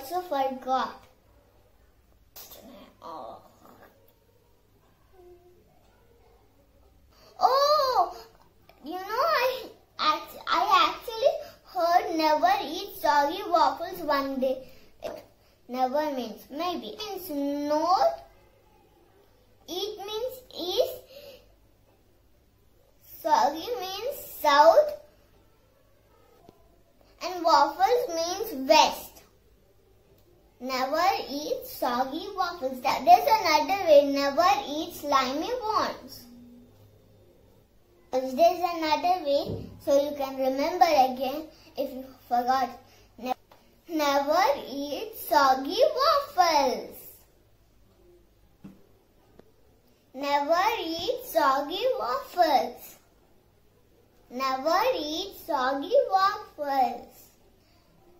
also forgot. Oh, you know, I actually heard never eat soggy waffles one day. It never means maybe. It means not. It means is. Soggy means south. And waffles means west. Never eat soggy waffles. There's another way. Never eat slimy ones. There's another way, so you can remember again if you forgot. Never eat soggy waffles. Never eat soggy waffles. Never eat soggy waffles.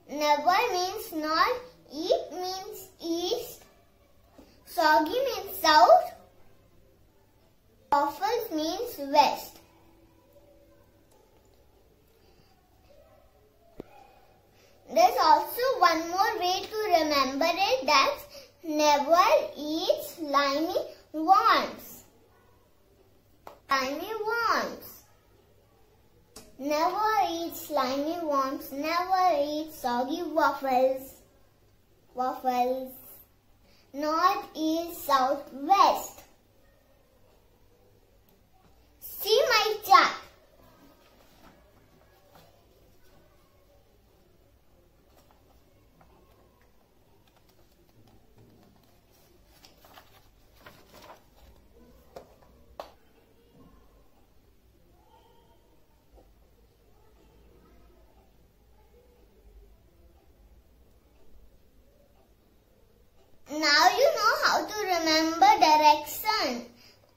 Never means not. Eat means east. Soggy means south. Waffles means west. There's also one more way to remember it. That's never eat slimy worms. Slimy worms. Never eat slimy worms. Never eat soggy waffles. Waffles. North, east, south, west. See my chart. Direction.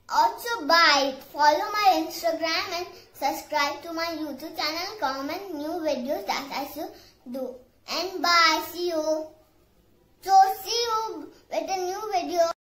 Also bye. Follow my Instagram and subscribe to my YouTube channel. Comment new videos that I should do. And bye. See you. So see you with a new video.